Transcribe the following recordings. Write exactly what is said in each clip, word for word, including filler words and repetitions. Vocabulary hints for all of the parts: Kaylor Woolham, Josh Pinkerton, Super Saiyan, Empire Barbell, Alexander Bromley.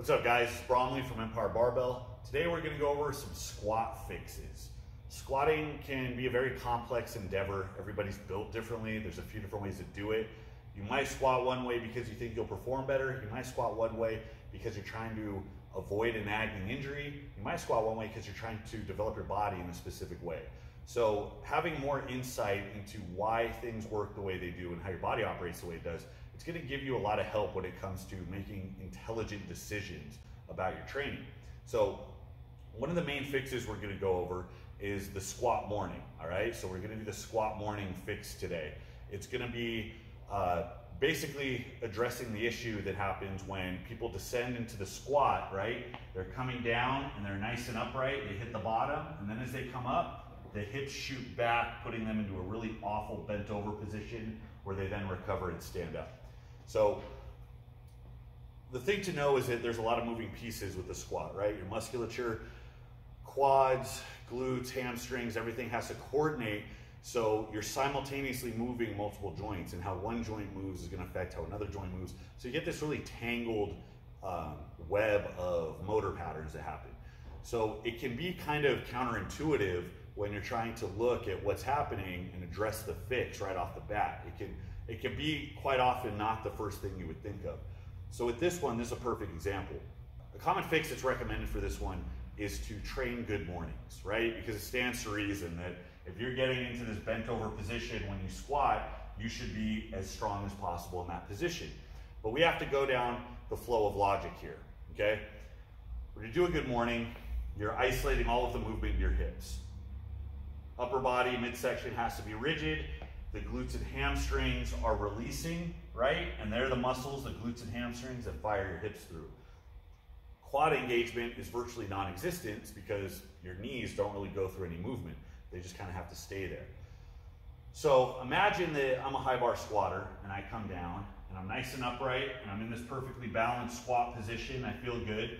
What's up guys, it's Bromley from Empire Barbell. Today we're gonna go over some squat fixes. Squatting can be a very complex endeavor. Everybody's built differently. There's a few different ways to do it. You might squat one way because you think you'll perform better. You might squat one way because you're trying to avoid a nagging injury. You might squat one way because you're trying to develop your body in a specific way. So having more insight into why things work the way they do and how your body operates the way it does, it's gonna give you a lot of help when it comes to making intelligent decisions about your training. So one of the main fixes we're gonna go over is the squat morning, all right? So we're gonna do the squat morning fix today. It's gonna be uh, basically addressing the issue that happens when people descend into the squat, right? They're coming down and they're nice and upright, they hit the bottom, and then as they come up, the hips shoot back, putting them into a really awful bent over position where they then recover and stand up. So the thing to know is that there's a lot of moving pieces with the squat, right? Your musculature, quads, glutes, hamstrings, everything has to coordinate. So you're simultaneously moving multiple joints, and how one joint moves is gonna affect how another joint moves. So you get this really tangled um, web of motor patterns that happen. So it can be kind of counterintuitive when you're trying to look at what's happening and address the fix right off the bat. It can It can be quite often not the first thing you would think of. So with this one, this is a perfect example. A common fix that's recommended for this one is to train good mornings, right? Because it stands to reason that if you're getting into this bent over position when you squat, you should be as strong as possible in that position. But we have to go down the flow of logic here, okay? When you do a good morning, you're isolating all of the movement in your hips. Upper body, midsection has to be rigid. The glutes and hamstrings are releasing, right? And they're the muscles, the glutes and hamstrings, that fire your hips through. Quad engagement is virtually non-existent because your knees don't really go through any movement. They just kind of have to stay there. So imagine that I'm a high bar squatter and I come down and I'm nice and upright and I'm in this perfectly balanced squat position. I feel good.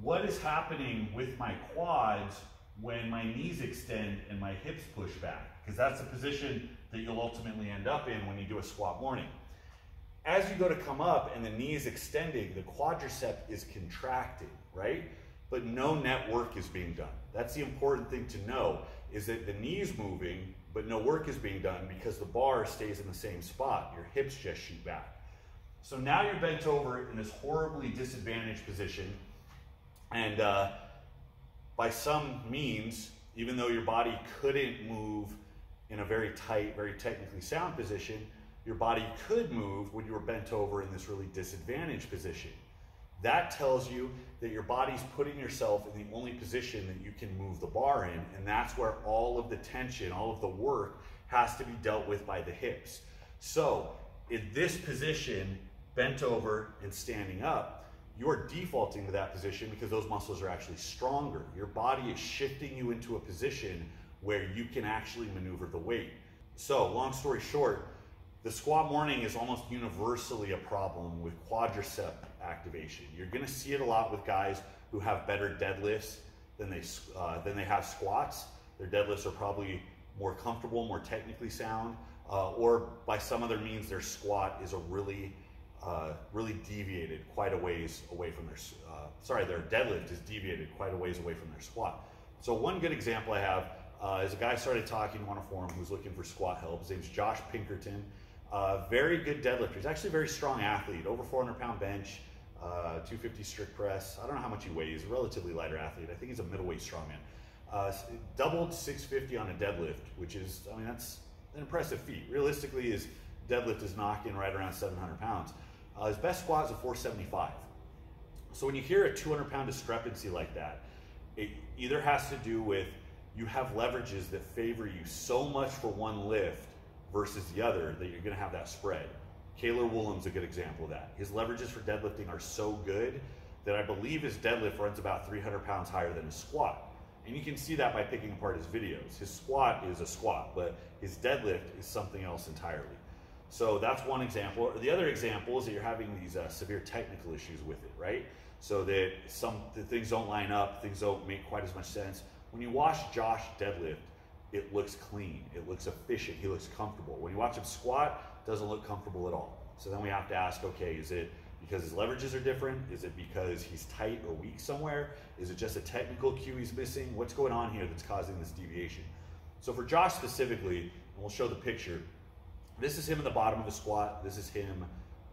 What is happening with my quads when my knees extend and my hips push back? Because that's the position that you'll ultimately end up in when you do a squat morning. As you go to come up and the knee is extending, the quadricep is contracting, right? But no net work is being done. That's the important thing to know, is that the knee's moving, but no work is being done because the bar stays in the same spot. Your hips just shoot back. So now you're bent over in this horribly disadvantaged position, and uh, by some means, even though your body couldn't move in a very tight, very technically sound position, your body could move when you were bent over in this really disadvantaged position. That tells you that your body's putting yourself in the only position that you can move the bar in, and that's where all of the tension, all of the work has to be dealt with by the hips. So in this position, bent over and standing up, you're defaulting to that position because those muscles are actually stronger. Your body is shifting you into a position where you can actually maneuver the weight. So long story short, the squat morning is almost universally a problem with quadricep activation. You're gonna see it a lot with guys who have better deadlifts than they, uh, than they have squats. Their deadlifts are probably more comfortable, more technically sound, uh, or by some other means their squat is a really Uh, really deviated quite a ways away from their, uh, sorry, their deadlift is deviated quite a ways away from their squat. So one good example I have uh, is a guy I started talking to on a forum who's looking for squat help. His name's Josh Pinkerton. Uh, very good deadlifter. He's actually a very strong athlete, over four hundred pound bench, uh, two fifty strict press. I don't know how much he weighs, relatively lighter athlete. I think he's a middleweight strongman. Uh, doubled six fifty on a deadlift, which is, I mean, that's an impressive feat. Realistically, his deadlift is knocking right around seven hundred pounds. Uh, his best squat is a four seventy-five. So when you hear a two hundred pound discrepancy like that, it either has to do with you have leverages that favor you so much for one lift versus the other that you're gonna have that spread. Kaylor Woolham's a good example of that. His leverages for deadlifting are so good that I believe his deadlift runs about three hundred pounds higher than his squat. And you can see that by picking apart his videos. His squat is a squat, but his deadlift is something else entirely. So that's one example. The other example is that you're having these uh, severe technical issues with it, right? So that some that things don't line up, things don't make quite as much sense. When you watch Josh deadlift, it looks clean, it looks efficient, he looks comfortable. When you watch him squat, it doesn't look comfortable at all. So then we have to ask, okay, is it Because his leverages are different? Is it because he's tight or weak somewhere? Is it just a technical cue he's missing? What's going on here that's causing this deviation? So for Josh specifically, and we'll show the picture, this is him in the bottom of the squat. This is him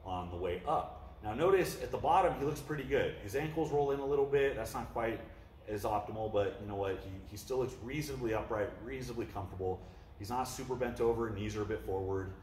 on the way up. Now notice at the bottom, he looks pretty good. His ankles roll in a little bit. That's not quite as optimal, but you know what? He, he still looks reasonably upright, reasonably comfortable. He's not super bent over. Knees are a bit forward.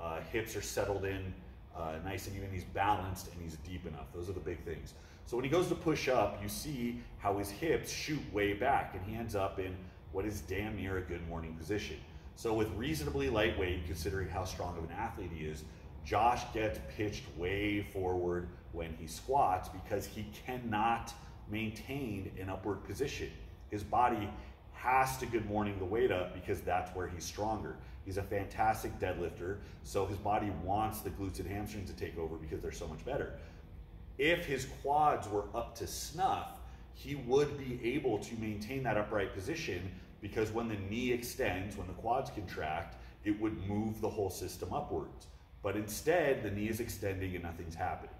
Uh, hips are settled in. Uh, nice and even, he's balanced and he's deep enough. Those are the big things. So when he goes to push up, you see how his hips shoot way back and he ends up in what is damn near a good morning position. So with reasonably lightweight, considering how strong of an athlete he is, Josh gets pitched way forward when he squats because he cannot maintain an upward position. His body has to good morning the weight up because that's where he's stronger. He's a fantastic deadlifter, so his body wants the glutes and hamstrings to take over because they're so much better. If his quads were up to snuff, he would be able to maintain that upright position because when the knee extends, when the quads contract, it would move the whole system upwards. But instead, the knee is extending and nothing's happening.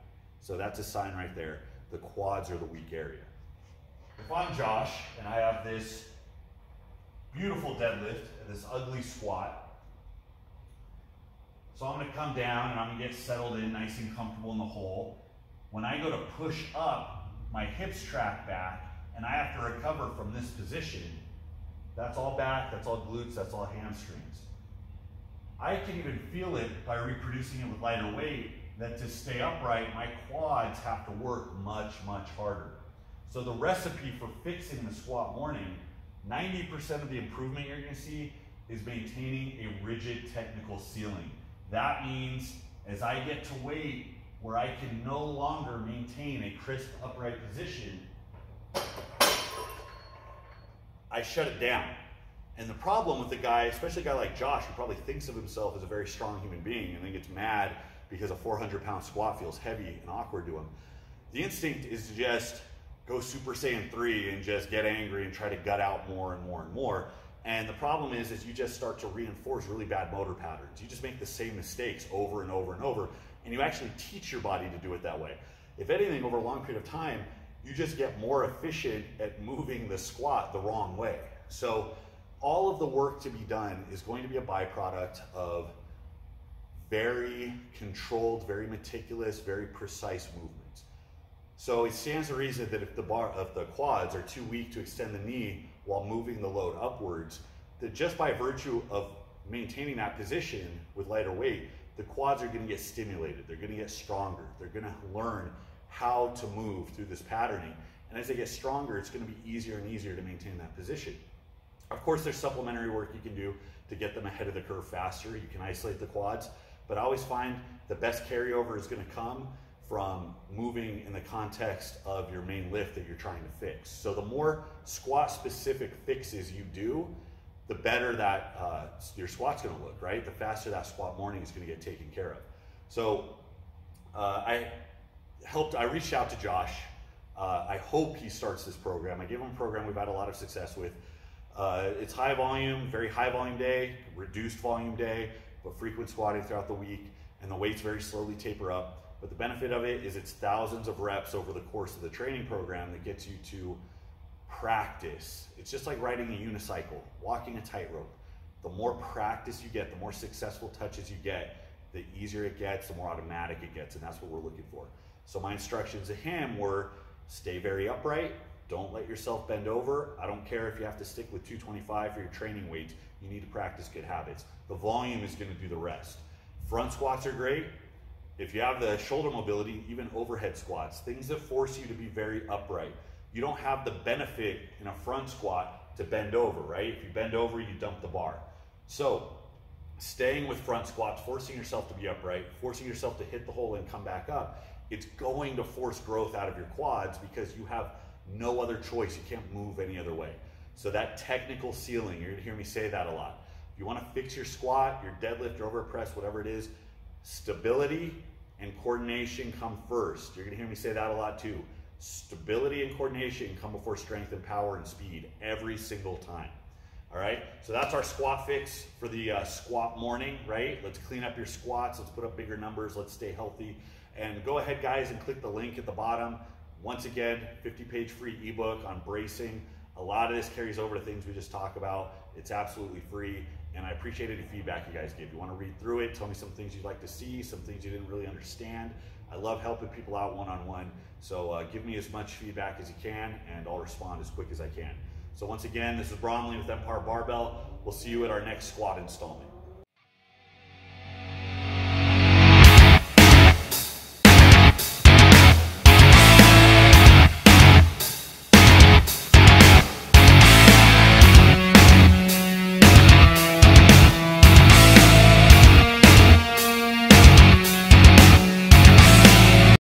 So that's a sign right there. The quads are the weak area. If I'm Josh and I have this beautiful deadlift and this ugly squat, so I'm gonna come down and I'm gonna get settled in nice and comfortable in the hole. When I go to push up, my hips track back and I have to recover from this position. That's all back, that's all glutes, that's all hamstrings. I can even feel it by reproducing it with lighter weight that to stay upright, my quads have to work much, much harder. So the recipe for fixing the squat morning, ninety percent of the improvement you're gonna see is maintaining a rigid technical ceiling. That means as I get to weight where I can no longer maintain a crisp upright position, I shut it down. And the problem with a guy, especially a guy like Josh, who probably thinks of himself as a very strong human being and then gets mad because a four hundred pound squat feels heavy and awkward to him, the instinct is to just go Super Saiyan three and just get angry and try to gut out more and more and more. And the problem is, is you just start to reinforce really bad motor patterns. You just make the same mistakes over and over and over, and you actually teach your body to do it that way. If anything, over a long period of time, you just get more efficient at moving the squat the wrong way. So all of the work to be done is going to be a byproduct of very controlled, very meticulous, very precise movements. So it stands to reason that if the bar of the quads are too weak to extend the knee while moving the load upwards, that just by virtue of maintaining that position with lighter weight, the quads are gonna get stimulated, they're gonna get stronger, they're gonna learn how to move through this patterning. And as they get stronger, it's gonna be easier and easier to maintain that position. Of course, there's supplementary work you can do to get them ahead of the curve faster. You can isolate the quads, but I always find the best carryover is gonna come from moving in the context of your main lift that you're trying to fix. So the more squat specific fixes you do, the better that uh, your squat's gonna look, right? The faster that squat morning is gonna get taken care of. So uh, I helped, I reached out to Josh. Uh, I hope he starts this program. I gave him a program we've had a lot of success with. Uh, it's high volume, very high volume day, reduced volume day, but frequent squatting throughout the week, and the weights very slowly taper up. But the benefit of it is it's thousands of reps over the course of the training program that gets you to practice. It's just like riding a unicycle, walking a tightrope. The more practice you get, the more successful touches you get, the easier it gets, the more automatic it gets, and that's what we're looking for. So my instructions to him were stay very upright, don't let yourself bend over. I don't care if you have to stick with two twenty-five for your training weights, you need to practice good habits. The volume is gonna do the rest. Front squats are great. If you have the shoulder mobility, even overhead squats, things that force you to be very upright. You don't have the benefit in a front squat to bend over, right? If you bend over, you dump the bar. So staying with front squats, forcing yourself to be upright, forcing yourself to hit the hole and come back up, it's going to force growth out of your quads because you have no other choice. You can't move any other way. So that technical ceiling, you're gonna hear me say that a lot. If you wanna fix your squat, your deadlift, your overhead press, whatever it is, stability and coordination come first. You're gonna hear me say that a lot too. Stability and coordination come before strength and power and speed every single time. All right, so that's our squat fix for the uh, squat morning, right? Let's clean up your squats, let's put up bigger numbers, let's stay healthy. And go ahead, guys, and click the link at the bottom. Once again, fifty page free ebook on bracing. A lot of this carries over to things we just talked about. It's absolutely free, and I appreciate any feedback you guys give. You want to read through it, tell me some things you'd like to see, some things you didn't really understand. I love helping people out one-on-one, so uh, give me as much feedback as you can, and I'll respond as quick as I can. So once again, this is Bromley with Empire Barbell. We'll see you at our next squat installment.